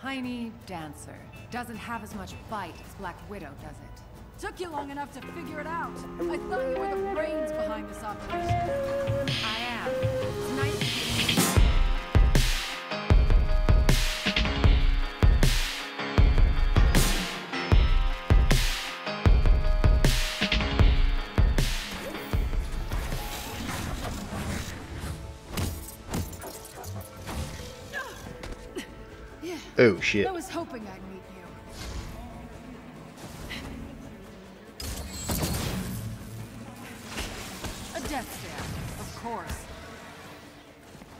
tiny dancer. Doesn't have as much bite as Black Widow, does it? Took you long enough to figure it out. I thought you were the brains behind this operation. I am. It's nice to meet you. Oh shit. I was hoping I'd meet you. A death stare, of course.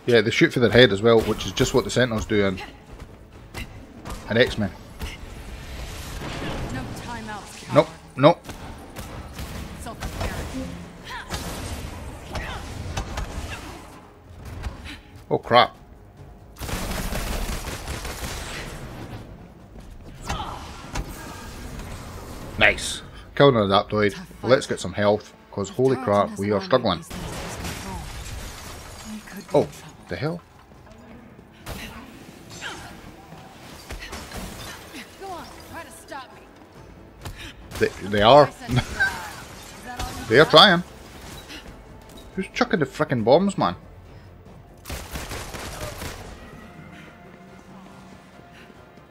Yeah, they shoot for their head as well, which is just what the Sentinels do in X-Men. No timeouts, coward. Nope, nope. Oh crap. Nice. Killed an Adaptoid. Let's get some health, because holy crap, we are struggling. Oh, the hell? They are. They are trying. Who's chucking the frickin' bombs, man?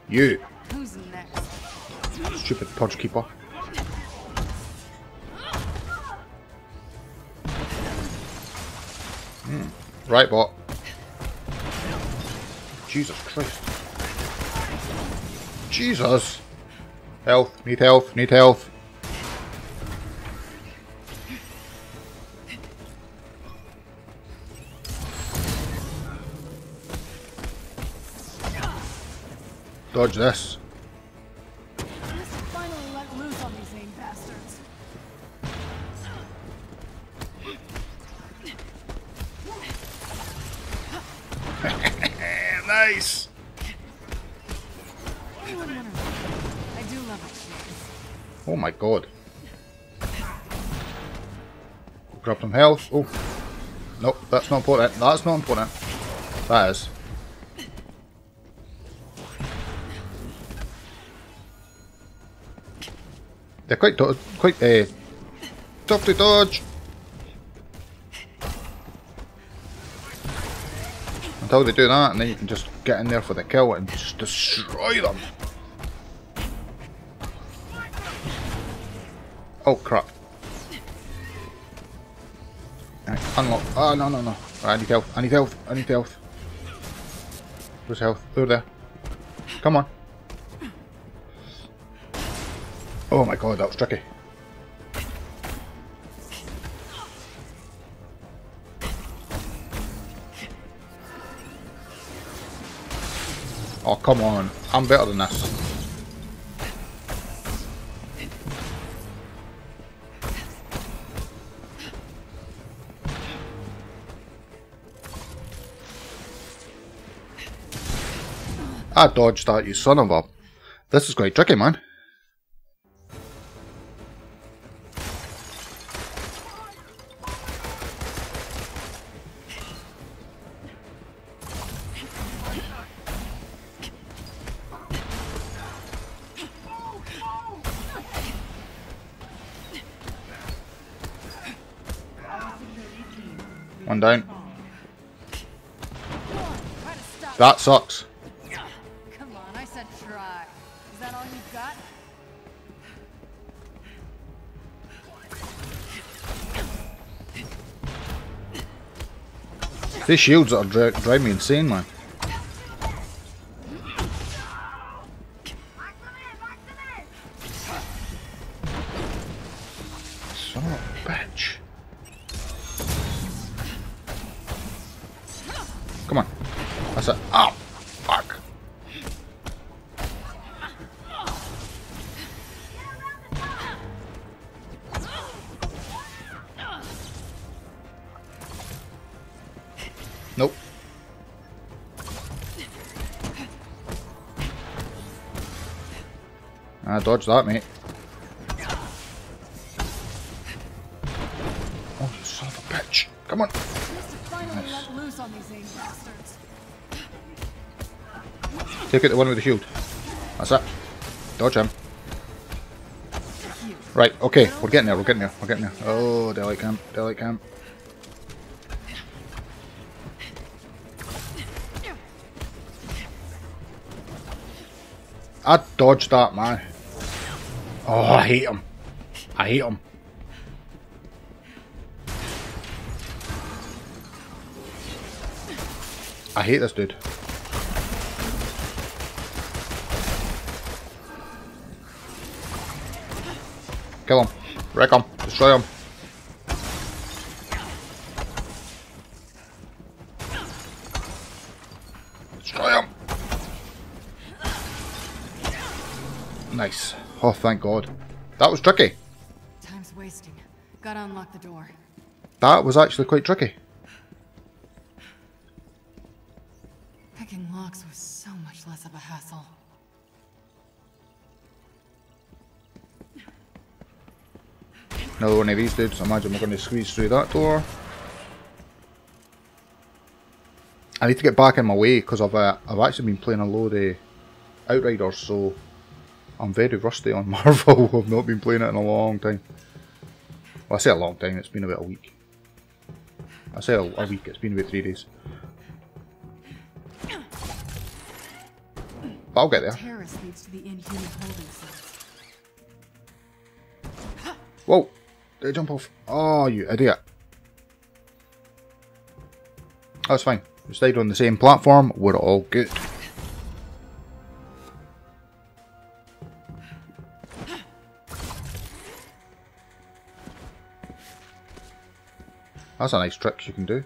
You. Stupid Purge Keeper. Right, bot. Jesus Christ. Jesus! Health, need health, need health. Dodge this. Nice. Oh my god. Grab some health. Oh. Nope, that's not important. That's not important. That is. They're quite tough to dodge. Until they do that, and then you can just get in there for the kill and just destroy them. Oh crap. Right, unlock. Oh no, no, no. Right, I need health. I need health. I need health. Where's health? Over there. Come on. Oh my god, that was tricky. Oh, come on. I'm better than this. I dodged that, you son of a... This is quite tricky, man. One down. That sucks. Come on, I said try. Is that all you've got? These shields are driving me insane, man. Son of a bitch. Come on. That's it. Oh, fuck. Nope. I dodged that, mate. Oh, you son of a bitch. Come on. Nice. Let loose on these bastards. Take out the one with the shield. That's it. Dodge him. Right, okay, we're getting there, we're getting there, we're getting there. Oh, deli camp, deli camp. I dodged that, man. Oh, I hate him. I hate him. I hate this dude. Kill him. Wreck him. Destroy him. Destroy him. Nice. Oh, thank God. That was tricky. Time's wasting. Gotta unlock the door. That was actually quite tricky. Picking locks was so much less of a hassle. Another one of these dudes. I imagine we're going to squeeze through that door. I need to get back in my way because I've actually been playing a load of Outriders, so I'm very rusty on Marvel. I've not been playing it in a long time. Well, I say a long time. It's been about a week. I say a week. It's been about 3 days. But I'll get there. Terrace leads to the Inhuman holding cell. Whoa! Did I jump off? Oh, you idiot. That's fine. We stayed on the same platform. We're all good. That's a nice trick you can do.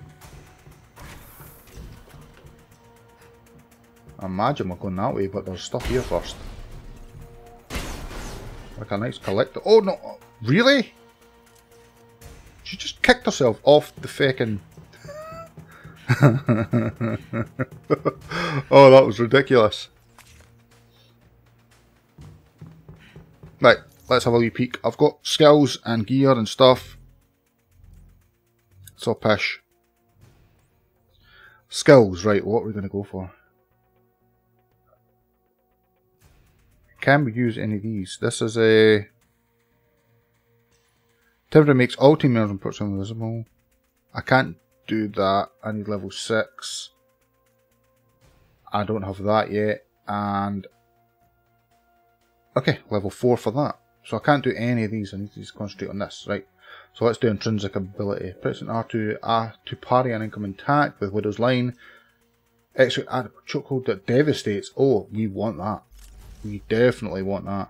I imagine we're going that way, but there's stuff here first. Like a nice collector. Oh no! Really? She just kicked herself off the fucking... Oh, that was ridiculous. Right, let's have a wee peek. I've got skills and gear and stuff. It's all pish. Skills, right, what are we going to go for? Can we use any of these? This is a... Temporary makes all team members and puts them invisible. I can't do that. I need level 6. I don't have that yet. And... Okay, level 4 for that. So I can't do any of these. I need to just concentrate on this. Right. So let's do intrinsic ability. Press an R2 to parry an incoming attack with Widow's Line. Extra chokehold that devastates. Oh, we want that. We definitely want that.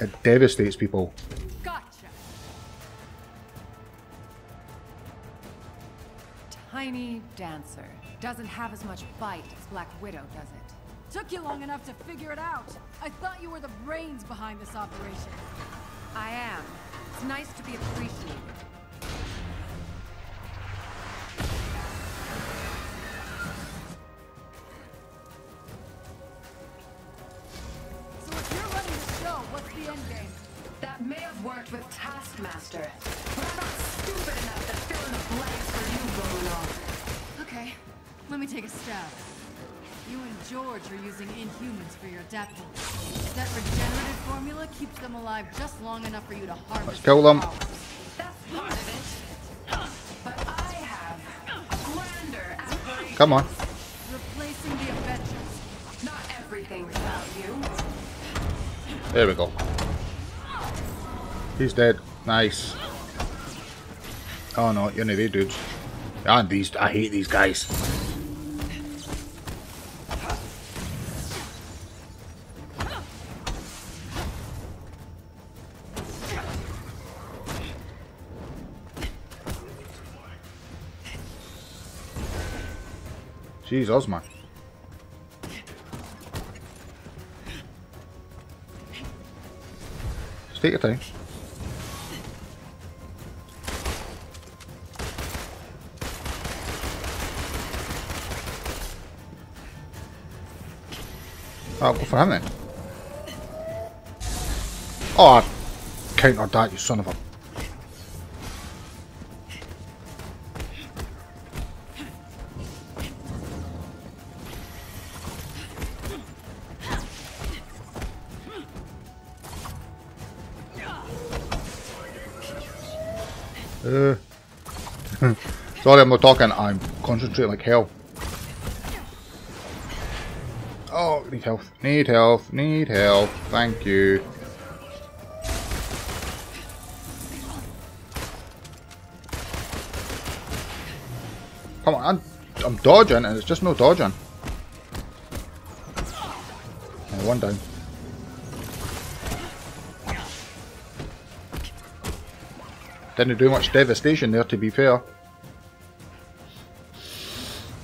It devastates people. Gotcha. Tiny dancer. Doesn't have as much bite as Black Widow, does it? Took you long enough to figure it out. I thought you were the brains behind this operation. I am. It's nice to be appreciated. Worked with Taskmaster. We're not stupid enough to fill in the blanks for you, Ronan. Okay, let me take a stab. You and George are using Inhumans for your Adaptoid. That regenerative formula keeps them alive just long enough for you to harvest. Let's kill them. That's part of it. But I have grander aspirations. Come on. Replacing the Avengers. Not everything without you. There we go. He's dead. Nice. Oh no, you're not dudes. And these, I hate these guys. Jesus, man. Just take your time. I'll go for him then. Oh, I countered that, you son of a... Sorry, I'm not talking. I'm concentrating like hell. Oh, need health. Need health. Need health. Thank you. Come on. I'm dodging and it's just no dodging. Oh, one down. Didn't do much devastation there, to be fair.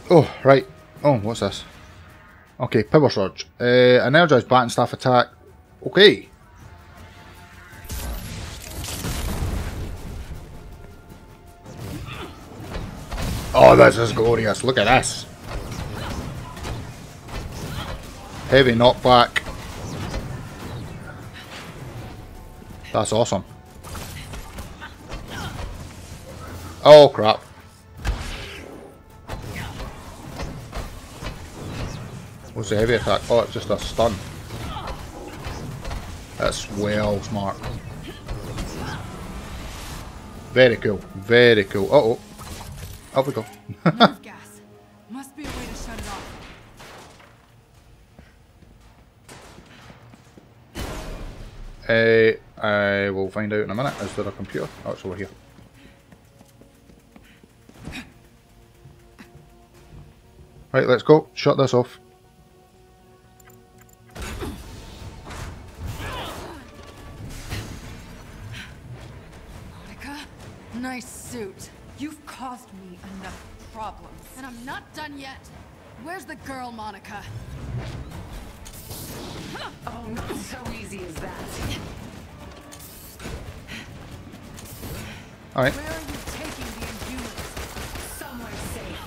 Oh, right. Oh, what's this? Okay, power surge. Energized bat and staff attack. Okay. Oh, this is glorious. Look at this. Heavy knockback. That's awesome. Oh, crap. What's the heavy attack? Oh, it's just a stun. That's well smart. Very cool. Very cool. Uh-oh. Up we go. Gas. Must be a way to shut it off. I will find out in a minute. Is there a computer? Oh, it's over here. Right, let's go. Shut this off. Nice suit. You've caused me enough problems. And I'm not done yet. Where's the girl, Monica? Oh, not so easy as that. All right. Where are you taking the Inhumans? Somewhere safe.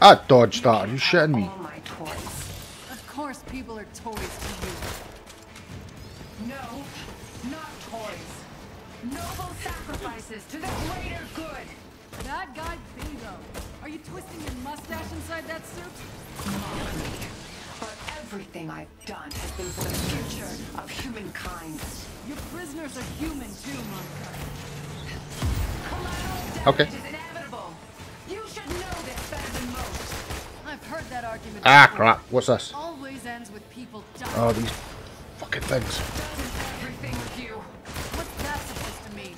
I dodged that. Are you shitting me? All my toys. Of course people are toys to you. No, not toys. Noble sacrifices to the greater good. Bad guy bingo. Are you twisting your mustache inside that suit? Mock me. For everything I've done has been for the future of humankind. Your prisoners are human too, Monica. Okay. Collateral damage is inevitable. You should know this better than most. I've heard that argument. Ah, crap. What's this? Always ends with people dying. Oh, these fucking things. Doesn't everything with you? What's that supposed to mean?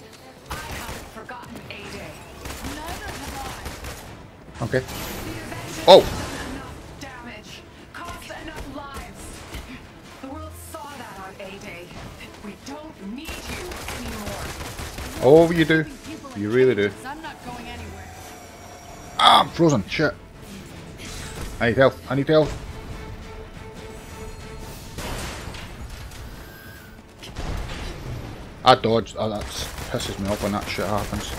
I haven't forgotten A-Day. Neither have I. Okay. Oh! Enough damage. Cost enough lives. The world saw that on A-Day. We don't need you anymore. Oh, you do. You really do. I'm not going anywhere. Ah, I'm frozen. Shit. I need help. I need help. I dodged. Oh, that pisses me off when that shit happens.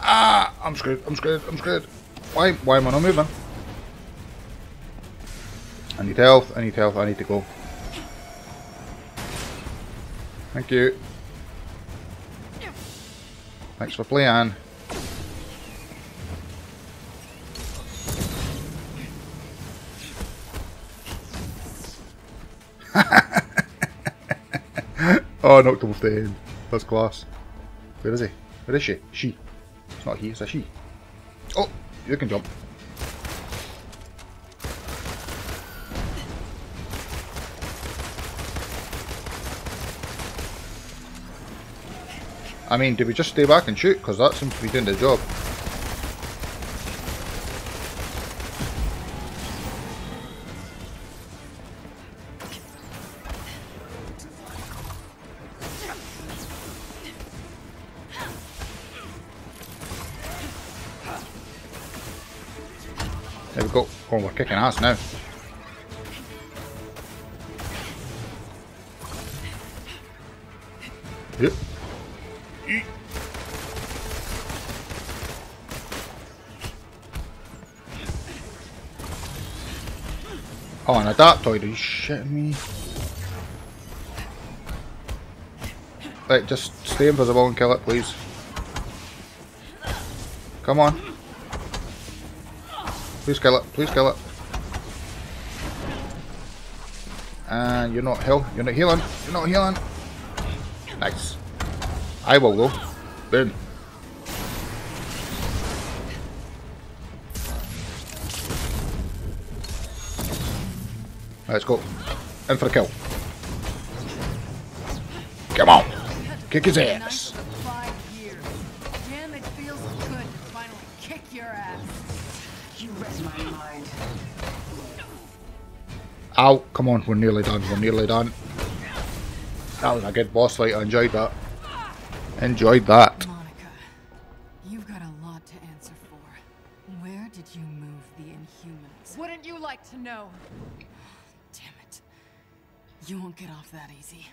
Ah! I'm screwed. I'm screwed. I'm screwed. Why am I not moving? I need health. I need health. I need to go. Thank you. Thanks for playing. Oh, knocked him off the end. That's class. Where is he? Where is she? She. It's not he, it's a she. Oh, you can jump. I mean, do we just stay back and shoot? Because that seems to be doing the job. There we go. Oh, we're kicking ass now. Yep. Oh, an Adaptoid. Are you shitting me? Right, just stay invisible and kill it, please. Come on. Please kill it. Please kill it. And you're not healing. You're not healing. You're not healing. Nice. I will though. Boom. Let's go. In for a kill. Come on. Kick his ass. Damn, it feels good to finally kick your ass. You read my mind. Ow, come on, we're nearly done. We're nearly done. That was a good boss fight. I enjoyed that. Enjoyed that. Monica, you've got a lot to answer for. Where did you move the Inhumans? Wouldn't you like to know? Damn it. You won't get off that easy.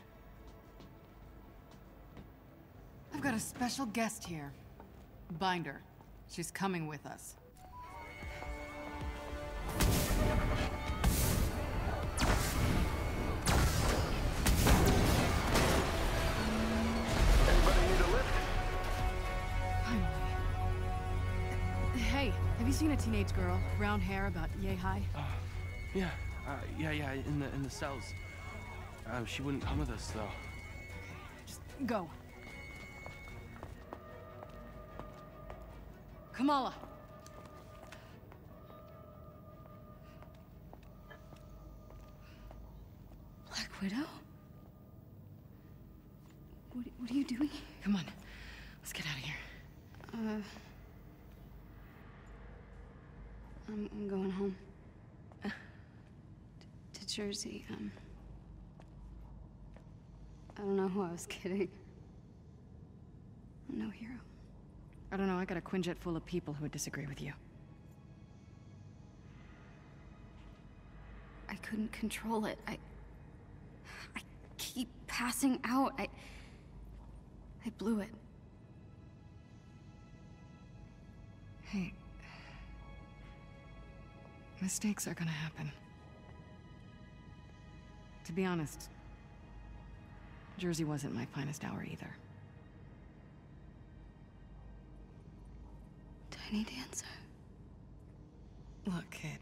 I've got a special guest here. Binder. She's coming with us. Have you seen a teenage girl, brown hair, about yay high? Yeah, in the cells. She wouldn't come with us though. Okay, just go. Kamala. Black Widow? What are you doing? Come on, let's get out of here. I'm going home to Jersey. I don't know who I was kidding. I'm no hero. I don't know. I got a quinjet full of people who would disagree with you. I couldn't control it. I keep passing out. I blew it. Hey. Mistakes are gonna happen. To be honest, Jersey wasn't my finest hour either. Tiny dancer. Look, kid,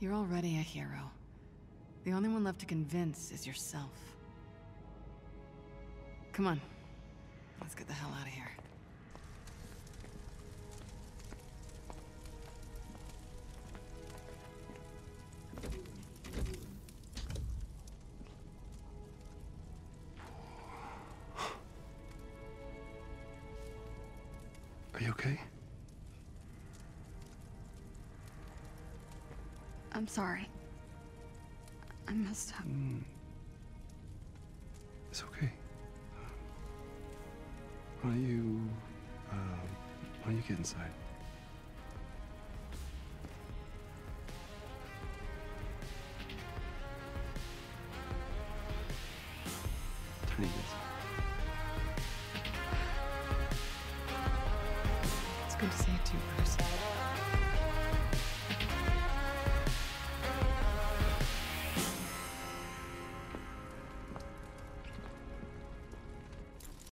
you're already a hero. The only one left to convince is yourself. Come on, let's get the hell out of here. Are you okay? I'm sorry. I messed up. It's okay. Why don't you get inside? It's good to see you too, Bruce.